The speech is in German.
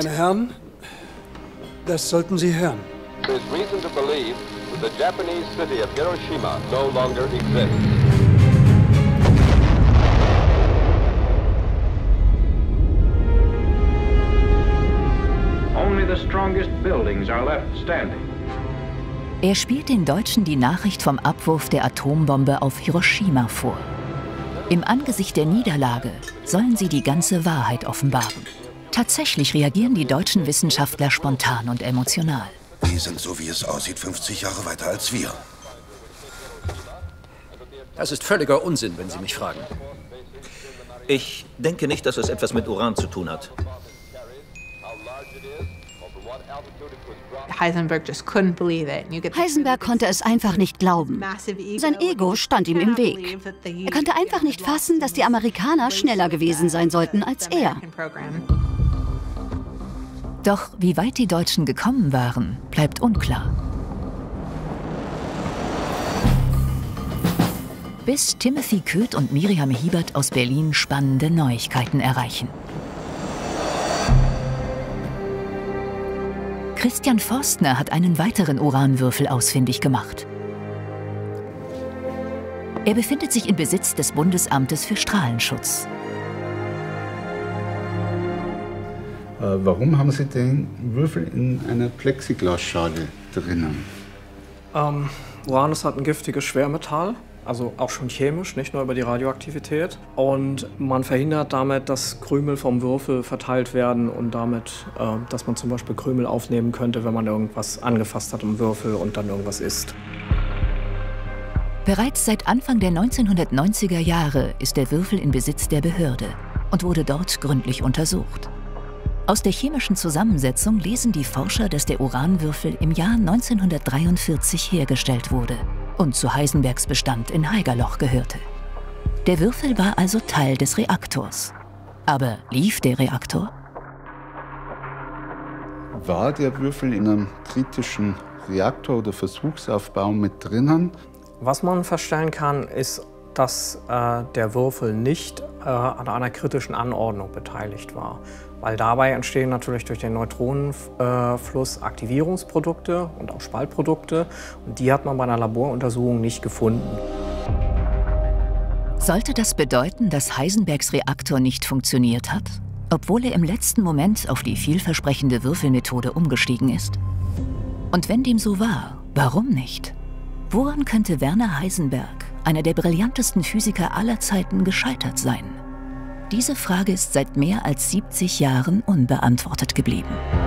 Meine Herren, das sollten Sie hören. There's reason to believe that the Japanese city of Hiroshima no longer exists. Only the strongest buildings are left standing. Er spielt den Deutschen die Nachricht vom Abwurf der Atombombe auf Hiroshima vor. Im Angesicht der Niederlage sollen sie die ganze Wahrheit offenbaren. Tatsächlich reagieren die deutschen Wissenschaftler spontan und emotional. Die sind, so wie es aussieht, 50 Jahre weiter als wir. Das ist völliger Unsinn, wenn Sie mich fragen. Ich denke nicht, dass es etwas mit Uran zu tun hat. Heisenberg konnte es einfach nicht glauben. Sein Ego stand ihm im Weg. Er konnte einfach nicht fassen, dass die Amerikaner schneller gewesen sein sollten als er. Doch wie weit die Deutschen gekommen waren, bleibt unklar. Bis Timothy Köth und Miriam Hiebert aus Berlin spannende Neuigkeiten erreichen. Christian Forstner hat einen weiteren Uranwürfel ausfindig gemacht. Er befindet sich in Besitz des Bundesamtes für Strahlenschutz. Warum haben Sie den Würfel in einer Plexiglasschale drinnen? Uranus hat ein giftiges Schwermetall. Also auch schon chemisch, nicht nur über die Radioaktivität. Und man verhindert damit, dass Krümel vom Würfel verteilt werden und damit, dass man zum Beispiel Krümel aufnehmen könnte, wenn man irgendwas angefasst hat im Würfel und dann irgendwas isst. Bereits seit Anfang der 1990er Jahre ist der Würfel in Besitz der Behörde und wurde dort gründlich untersucht. Aus der chemischen Zusammensetzung lesen die Forscher, dass der Uranwürfel im Jahr 1943 hergestellt wurde und zu Heisenbergs Bestand in Haigerloch gehörte. Der Würfel war also Teil des Reaktors. Aber lief der Reaktor? War der Würfel in einem kritischen Reaktor oder Versuchsaufbau mit drinnen? Was man feststellen kann, ist, dass der Würfel nicht an einer kritischen Anordnung beteiligt war. Weil dabei entstehen natürlich durch den Neutronenfluss Aktivierungsprodukte und auch Spaltprodukte. Und die hat man bei einer Laboruntersuchung nicht gefunden. Sollte das bedeuten, dass Heisenbergs Reaktor nicht funktioniert hat, obwohl er im letzten Moment auf die vielversprechende Würfelmethode umgestiegen ist? Und wenn dem so war, warum nicht? Woran könnte Werner Heisenberg, einer der brillantesten Physiker aller Zeiten, gescheitert sein? Diese Frage ist seit mehr als 70 Jahren unbeantwortet geblieben.